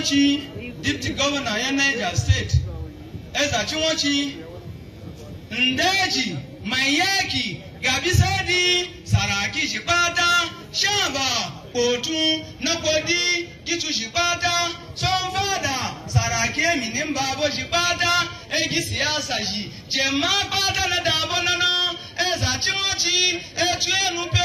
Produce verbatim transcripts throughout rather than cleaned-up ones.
Deputy Governor in Niger State, as a Chiwachi, Ndaji, Mayaki, Gabisadi, Saraki, Shibata, Shamba, Otu, Nobody, Gitu Shibata, Sonfada, Saraki, Minimbabo Shibata, Egisiasaji, Jemma Bata, Dabonana, as a Chiwachi, Etuanupe.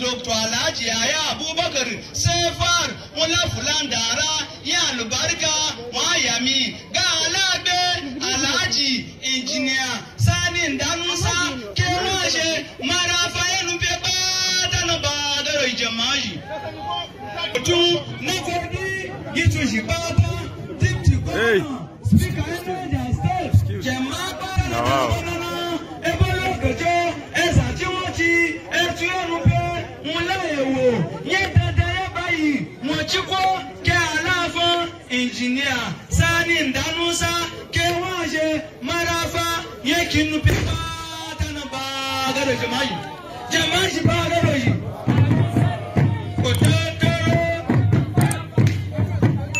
Doctor Alaji Aya Abubakar Sefar Mola Fulandara Ya Lubarka Miami Galabe Alaji Engineer Sani Danusa Keraje Marafaye Nubeba Danobadaro Ijamaji Tu Nakodi Gitu Jibata Dipti Goma Speaker Enda State Jamabara Danobadaro Ebolo Gojo Eza Jimuchi Etuenu Chiko ke alafa engineer sani ndanusa ke waje marafa yekinu pipa tana bagaro jamai jamai bagaro yi kototo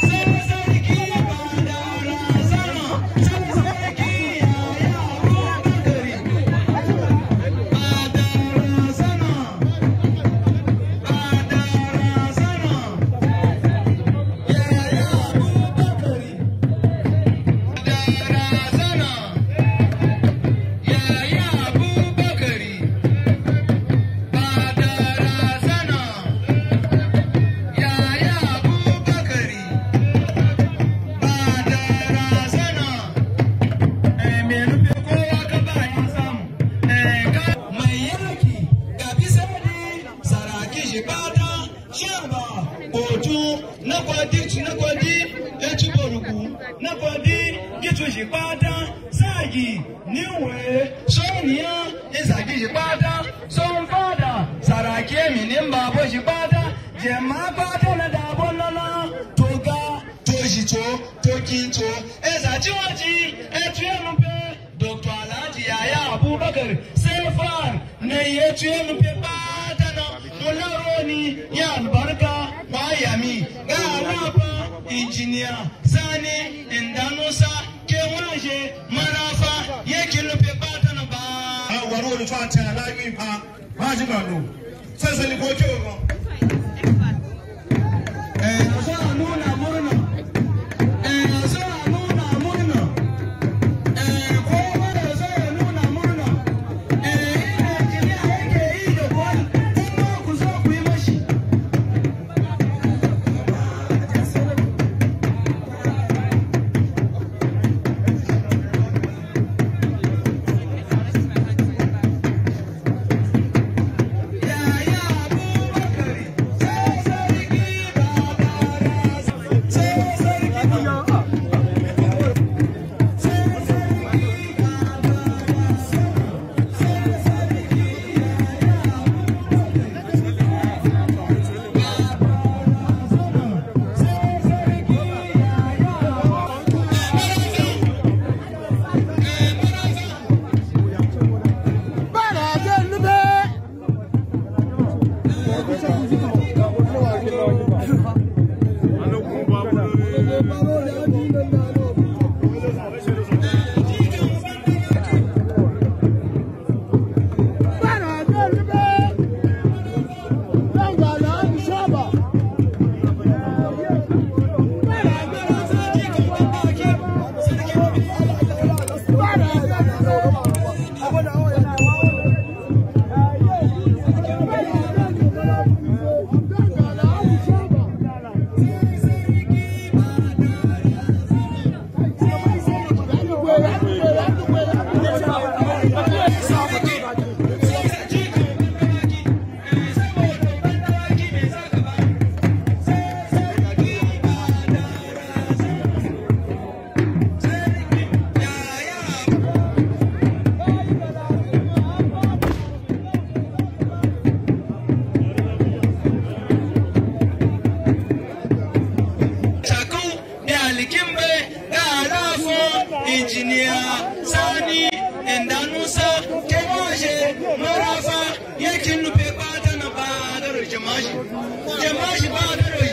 sasariki badara sama sasariki ya bagari badara sama Thank you. Engineer Sani and Danusa Kemoje Marafa Yakin Pepata Nabadar Jamaji Jamaji Badari.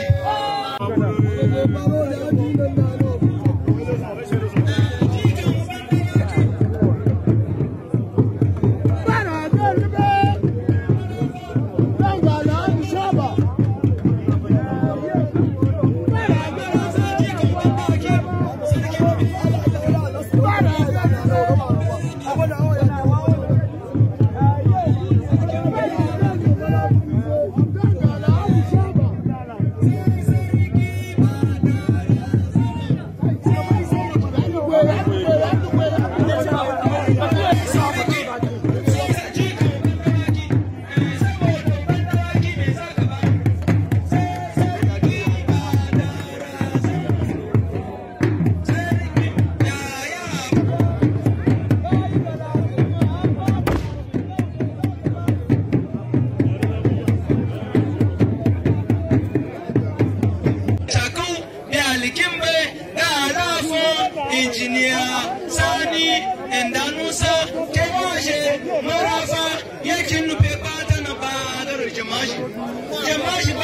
Engineer Sani and Danusa Kemoje Marafa Yakin Pepata Nabadar Jamaji Jamaji